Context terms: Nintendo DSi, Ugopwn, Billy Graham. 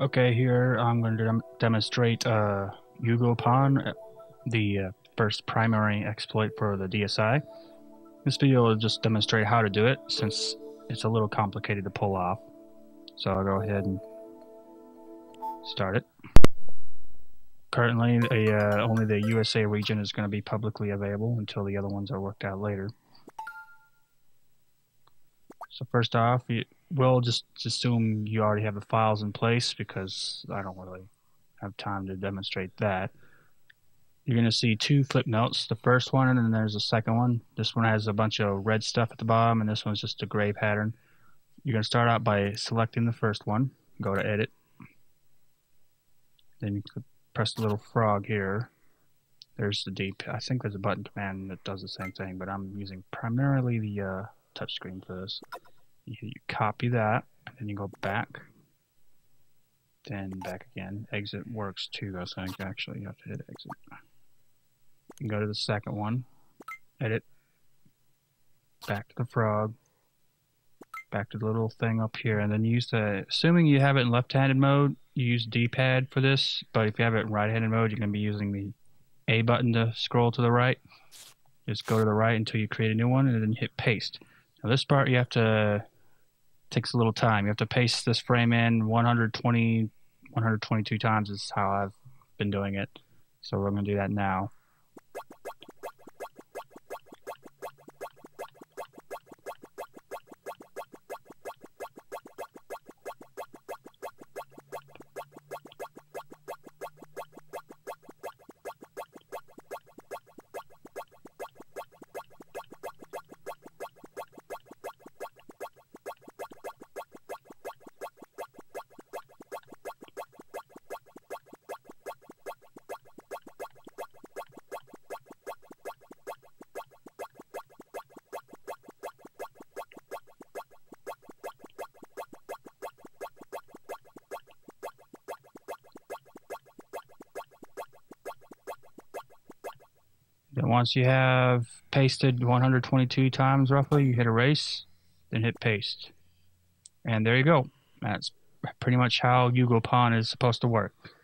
Okay, here I'm going to demonstrate Ugopwn, the first primary exploit for the DSi. This video will just demonstrate how to do it, since it's a little complicated to pull off. So I'll go ahead and start it. Currently, only the USA region is going to be publicly available until the other ones are worked out later. So first off, we'll just assume you already have the files in place because I don't really have time to demonstrate that. You're going to see two Flipnotes, the first one and then there's the second one. This one has a bunch of red stuff at the bottom and this one's just a gray pattern. You're going to start out by selecting the first one, go to edit, then you could press the little frog here. There's the deep. I think there's a button command that does the same thing, but I'm using primarily the touchscreen for this. You copy that, and then you go back, then back again. Exit works too, I think. Actually, you have to hit exit. You can go to the second one, edit, back to the frog, back to the little thing up here, and then you use the. Assuming you have it in left-handed mode, you use D-pad for this. But if you have it in right-handed mode, you're going to be using the A button to scroll to the right. Just go to the right until you create a new one, and then hit paste. Now this part you have to takes a little time. You have to paste this frame in 122 times is how I've been doing it. So we're going to do that now. Then once you have pasted 122 times roughly, you hit erase, then hit paste. And there you go. That's pretty much how Ugopwn is supposed to work.